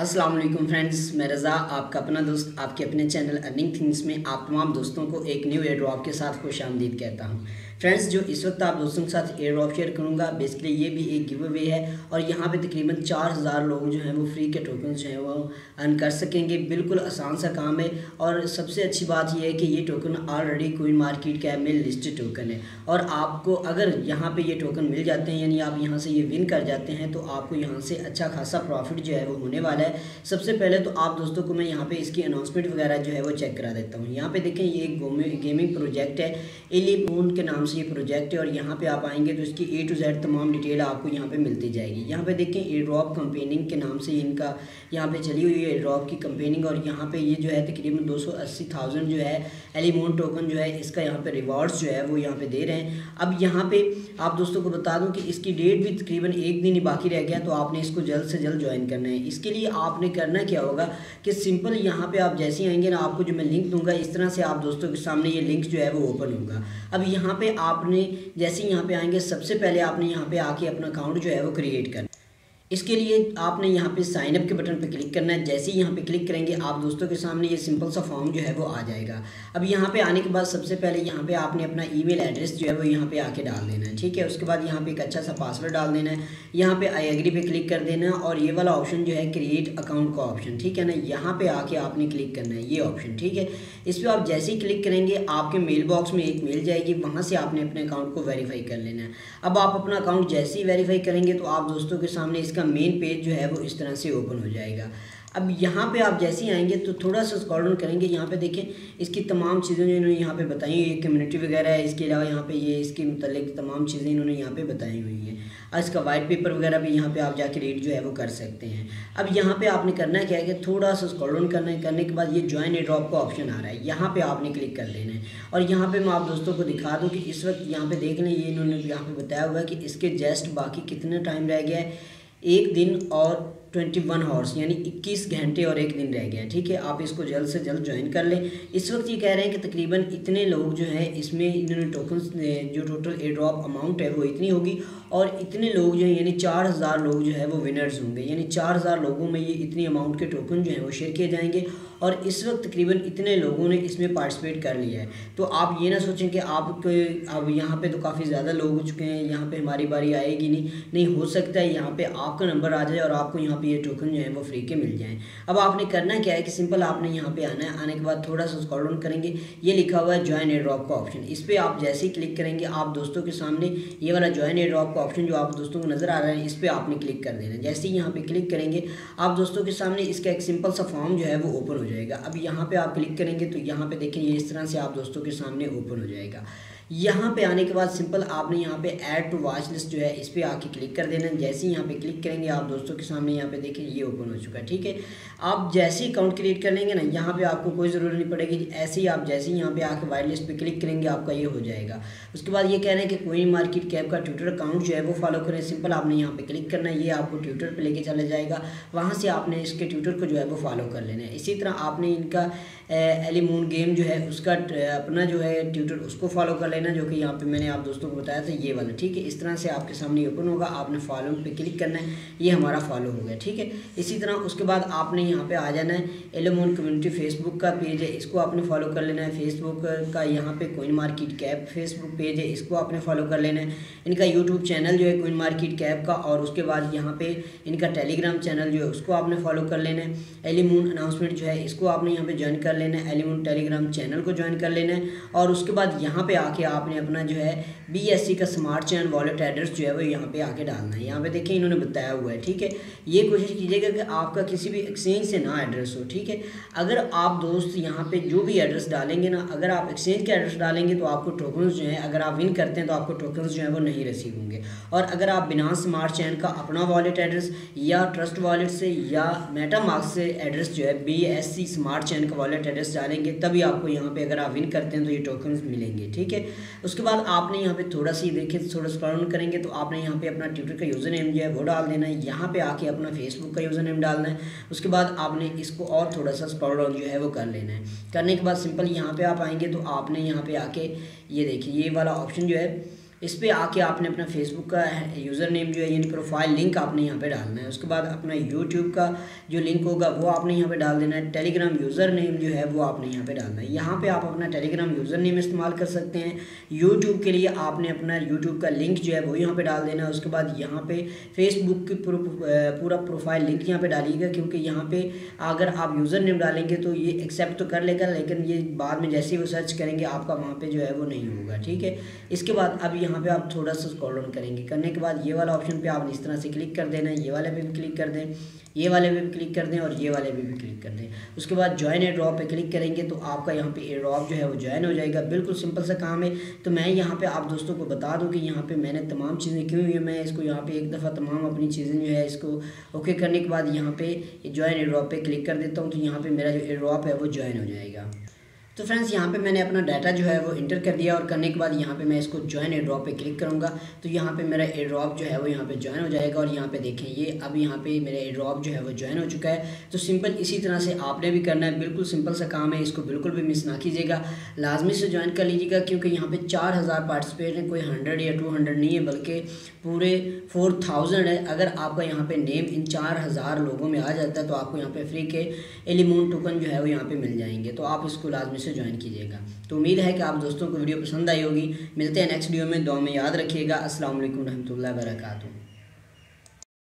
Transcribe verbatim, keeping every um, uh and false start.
अस्सलाम वालेकुम फ्रेंड्स, मैं रज़ा आपका अपना दोस्त आपके अपने चैनल अर्निंग थिंग्स में आप तमाम दोस्तों को एक न्यू एयर ड्रॉप के साथ खुश आमदीद कहता हूं। फ्रेंड्स, जो इस वक्त आप दोस्तों के साथ एयर ड्रॉप शेयर करूंगा बेसिकली ये भी एक गिव अवे है और यहाँ पे तकरीबन चार हज़ार लोग जो हैं वो फ्री के टोकन जो हैं वो अर्न कर सकेंगे। बिल्कुल आसान सा काम है और सबसे अच्छी बात यह है कि ये token already CoinMarketCap में लिस्टेड टोकन है और आपको अगर यहाँ पर ये टोकन मिल जाते हैं यानी आप यहाँ से ये विन कर जाते हैं तो आपको यहाँ से अच्छा खासा प्रॉफिट जो है वो होने वाला है। सबसे पहले तो आप दोस्तों को मैं यहाँ पे इसकी अनाउंसमेंट वगैरह जो है वो चेक करा देता हूँ। यहाँ पे देखें ये गेमिंग प्रोजेक्ट है, एलिमोन के नाम से ये प्रोजेक्ट है और यहाँ पे आप आएंगे तो इसकी ए टू जेड तमाम डिटेल आपको यहाँ पे मिलती जाएगी। यहाँ पे देखें एयर ड्रॉप कंपेनिंग के नाम से इनका यहाँ पे चली हुई है एयर ड्रॉप की कंपेनिंग और यहाँ पे ये जो है तकरीबन दो सौ अस्सी थाउजेंड जो है एलिमोन टोकन जो है इसका यहाँ पे रिवॉर्ड्स जो है वो यहाँ पे दे रहे हैं। अब यहाँ पे आप दोस्तों को बता दूँ कि इसकी डेट भी तकरीबन एक दिन ही बाकी रह गया, तो आपने इसको जल्द से जल्द ज्वाइन करना है। इसके लिए आपने करना क्या होगा कि सिंपल यहाँ पे आप जैसे आएंगे ना आपको जो मैं लिंक दूंगा इस तरह से आप दोस्तों के सामने ये लिंक जो है वो ओपन होगा। अब यहाँ पे आपने जैसे यहाँ पे आएंगे सबसे पहले आपने यहाँ पे आके अपना अकाउंट जो है वो क्रिएट करना। इसके लिए आपने यहाँ पे साइन अप के बटन पे क्लिक करना है। जैसे ही यहाँ पे क्लिक करेंगे आप दोस्तों के सामने ये सिंपल सा फॉर्म जो है वो आ जाएगा। अब यहाँ पे आने के बाद सबसे पहले यहाँ पे आपने अपना ईमेल एड्रेस जो है वो यहाँ पे आके डाल देना है, ठीक है। उसके बाद यहाँ पे एक अच्छा सा पासवर्ड डाल देना है, यहाँ पे आई एग्री पे क्लिक कर देना है और ये वाला ऑप्शन जो है क्रिएट अकाउंट का ऑप्शन, ठीक है ना, यहाँ पर आके आपने क्लिक करना है ये ऑप्शन, ठीक है। इस पर आप जैसे ही क्लिक करेंगे आपके मेल बॉक्स में एक मेल जाएगी, वहाँ से आपने अपने अकाउंट को वेरीफाई कर लेना है। अब आप अपना अकाउंट जैसे ही वेरीफाई करेंगे तो आप दोस्तों के सामने इसका मेन पेज जो है वो इस तरह से ओपन हो जाएगा। अब यहाँ पे आप जैसे ही आएंगे तो थोड़ा सा स्क्रॉल डाउन करेंगे, यहाँ पे देखें इसकी तमाम चीज़ें जो इन्होंने यहाँ पे बताई हुई है, कम्युनिटी वगैरह है, इसके अलावा यहाँ पे ये इसके मतलब तमाम चीज़ें इन्होंने यहाँ पे बताई हुई हैं। इसका वाइट पेपर वगैरह भी यहाँ पे आप जाके रीड जो है वो कर सकते हैं। अब यहाँ पे आपने करना क्या है कि थोड़ा सा स्क्रॉल डाउन करना करने के बाद ये ज्वाइन एयर ड्रॉप का ऑप्शन आ रहा है, यहाँ पे आपने क्लिक कर लेना है। और यहाँ पे मैं आप दोस्तों को दिखा दूँ कि इस वक्त यहाँ पे देख लें ये इन्होंने यहाँ पे बताया हुआ है कि इसके जस्ट बाकी कितना टाइम रह गया है, एक दिन और इक्कीस आवर्स यानी इक्कीस घंटे और एक दिन रह गया, ठीक है। आप इसको जल्द से जल्द ज्वाइन कर लें। इस वक्त ये कह रहे हैं कि तकरीबन इतने लोग जो है इसमें इन्होंने टोकन्स जो टोटल एयर ड्रॉप अमाउंट है वो इतनी होगी और इतने लोग जो है यानी चार हज़ार लोग जो है वो विनर्स होंगे, यानी चार हज़ार लोगों में ये इतनी अमाउंट के टोकन जो है वो शेयर किए जाएंगे और इस वक्त तकरीबन इतने लोगों ने इसमें पार्टिसिपेट कर लिया है। तो आप ये ना सोचें कि आप अब यहाँ पे तो काफ़ी ज़्यादा लोग हो चुके हैं, यहाँ पे हमारी बारी आएगी नहीं, नहीं हो सकता है यहाँ पे आपका नंबर आ जाए और आपको यहाँ पे ये यह टोकन जो है वो फ्री के मिल जाएँ। अब आपने करना क्या है कि सिंपल आपने यहाँ पर आना है, आने के बाद थोड़ा सा स्क्रॉल डाउन करेंगे, ये लिखा हुआ है ज्वाइन एयर ड्रॉप का ऑप्शन, इस पर आप जैसे ही क्लिक करेंगे आप दोस्तों के सामने ये वाला ज्वाइन एयर ड्रॉप का ऑप्शन जो आप दोस्तों को नज़र आ रहा है इस पर आपने क्लिक कर देना। जैसे ही यहाँ पर क्लिक करेंगे आप दोस्तों के सामने इसका एक सिंपल सा फॉर्म जो है वो ओपन हो जाएगा। अब यहाँ पे आप क्लिक करेंगे तो यहाँ पे देखें ये इस तरह से आप दोस्तों के सामने ओपन हो जाएगा। यहाँ पे आने के बाद सिंपल आपने यहाँ पे ऐड टू वॉच लिस्ट जो है इस पर आके क्लिक कर देना है। जैसे ही यहाँ पे क्लिक करेंगे आप दोस्तों के सामने यहाँ पे देखें ये ओपन हो चुका है, ठीक है। आप जैसे ही अकाउंट क्रिएट कर लेंगे ना यहाँ पे आपको कोई ज़रूरत नहीं पड़ेगी, ऐसे ही आप जैसे ही यहाँ पे आके वाइट लिस्ट पे क्लिक करेंगे आपका ये हो जाएगा। उसके बाद ये कह रहे हैं कि कोई मार्केट कैप का ट्विटर अकाउंट जो है वो फॉलो करें, सिंपल आपने यहाँ पर क्लिक करना है, ये आपको ट्विटर पर लेके चला जाएगा, वहाँ से आपने इसके ट्विटर को जो है वो फॉलो कर लेना है। इसी तरह आपने इनका एलिमोन गेम जो है उसका अपना जो है ट्विटर उसको फॉलो कर लेना, जो कि यहाँ पे मैंने आप दोस्तों को बताया था ये वाला, ठीक है। इस तरह से आपके सामने ओपन होगा, आपने फॉलो पे क्लिक करना है, ये हमारा फॉलो हो गया, ठीक है। इसी तरह उसके बाद आपने यहाँ पे आ जाना है, एलिमोन कम्युनिटी फेसबुक का पेज है इसको आपने फॉलो कर लेना है, फेसबुक का यहाँ पे CoinMarketCap Facebook page है इसको आपने फॉलो कर लेना है, इनका यूट्यूब चैनल जो है कोइन मार्केट कैप का और उसके बाद यहाँ पर इनका टेलीग्राम चैनल जो है उसको आपने फॉलो कर लेना है, एलिमोन अनाउंसमेंट जो है इसको आपने यहाँ पर ज्वाइन कर लेना है, एलिमोन टेलीग्राम चैनल को ज्वाइन कर लेना है और उसके बाद यहाँ पर आके आपने अपना जो है बी एस सी का स्मार्ट चैन वॉलेट एड्रेस जो है वो यहाँ पे आके डालना है। यहाँ पे देखिए इन्होंने बताया हुआ है, ठीक है। ये कोशिश कीजिएगा कि आपका किसी भी एक्सचेंज से ना एड्रेस हो, ठीक है। अगर आप दोस्त यहाँ पे जो भी एड्रेस डालेंगे ना, अगर आप एक्सचेंज का एड्रेस डालेंगे तो आपको टोकन्स जो है अगर आप विन करते हैं तो आपको टोकन्स जो है वो नहीं रिसीव होंगे। और अगर आप बिनास स्मार्ट चैन का अपना वॉलेट एड्रेस या ट्रस्ट वॉलेट से या मेटामास्क से एड्रेस जो है B S C smart chain का वॉलेट एड्रेस डालेंगे तभी आपको यहाँ पर अगर आप विन करते हैं तो ये टोकन्स मिलेंगे, ठीक है। उसके बाद आपने यहाँ पे थोड़ा सी देखें थोड़ा स्क्रॉल डाउन करेंगे तो आपने यहाँ पे अपना ट्विटर का यूज़र नेम जो है वो डाल देना है, यहाँ पे आके अपना फेसबुक का यूज़र नेम डालना है। उसके बाद आपने इसको और थोड़ा सा स्क्रॉल डाउन जो है वो कर लेना है। करने के बाद सिंपल यहाँ पे आप आएंगे तो आपने यहाँ पे आके ये देखिए ये वाला ऑप्शन जो है इस पर आके आपने अपना फेसबुक का यूज़र नेम जो है यानी प्रोफाइल लिंक आपने यहाँ पे डालना है। उसके बाद अपना यूट्यूब का जो लिंक होगा वो आपने यहाँ पे डाल देना है। टेलीग्राम यूज़र नेम जो है वो आपने यहाँ पे डालना है। यहाँ पे आप अपना टेलीग्राम यूज़र नेम इस्तेमाल कर सकते हैं। यूट्यूब के लिए आपने अपना यूट्यूब का लिंक जो है वो यहाँ पर डाल देना है। उसके बाद यहाँ पर फेसबुक की पूरा प्रोफाइल लिंक यहाँ पर डालिएगा, क्योंकि यहाँ पर अगर आप यूज़र नेम डालेंगे तो ये एक्सेप्ट तो कर लेगा, लेकिन ये बाद में जैसे ही वो सर्च करेंगे आपका वहाँ पर जो है वो नहीं होगा। ठीक है, इसके बाद अब यहाँ पे आप थोड़ा सा स्क्रॉल डाउन करेंगे, करने के बाद ये वाला ऑप्शन पे आप इस तरह से क्लिक कर देना। ये वाले पे भी क्लिक कर दें, ये वाले पे भी क्लिक कर दें और ये वाले पे भी क्लिक कर दें। उसके बाद जॉइन ए ड्रॉप पे क्लिक करेंगे तो आपका यहाँ पे ए ड्रॉप जो है वो ज्वाइन हो जाएगा। बिल्कुल सिंपल सा काम है। तो मैं यहाँ पे आप दोस्तों को बता दूँ कि यहाँ पे मैंने तमाम चीज़ें क्यों हुई, मैं इसको यहाँ पे एक दफ़ा तमाम अपनी चीज़ें जो है इसको ओके करने के बाद यहाँ पे जॉइन ए ड्रॉप पे क्लिक कर देता हूँ। तो यहाँ पे मेरा जो ए ड्रॉप है वो ज्वाइन हो जाएगा। तो फ्रेंड्स यहाँ पे मैंने अपना डाटा जो है वो इंटर कर दिया और करने के बाद यहाँ पे मैं इसको ज्वाइन एड्रॉप पे क्लिक करूँगा। तो यहाँ पे मेरा एड्रॉप जो है वो यहाँ पे ज्वाइन हो जाएगा और यहाँ पे देखें ये अब यहाँ पे मेरा एड्रॉप जो है वो ज्वाइन हो चुका है। तो सिंपल इसी तरह से आपने भी करना है, बिल्कुल सिंपल सा काम है। इसको बिल्कुल भी मिस ना कीजिएगा, लाजमी से ज्वाइन कर लीजिएगा, क्योंकि यहाँ पर चार हज़ार पार्टिसिपेट हैं, कोई हंड्रेड या टू हंड्रेड नहीं है बल्कि पूरे फोर थाउजेंड है। अगर आपका यहाँ पर नेम इन चार हज़ार लोगों में आ जाता है तो आपको यहाँ पर फ्री के एलिमोन टोकन जो है वो यहाँ पर मिल जाएंगे। तो आप इसको लाजमी से ज्वाइन कीजिएगा। तो उम्मीद है कि आप दोस्तों को वीडियो पसंद आई होगी। मिलते हैं नेक्स्ट वीडियो में, दुआ में याद रखिएगा। अस्सलाम वालेकुम रहमतुल्लाह वबरकातुहू।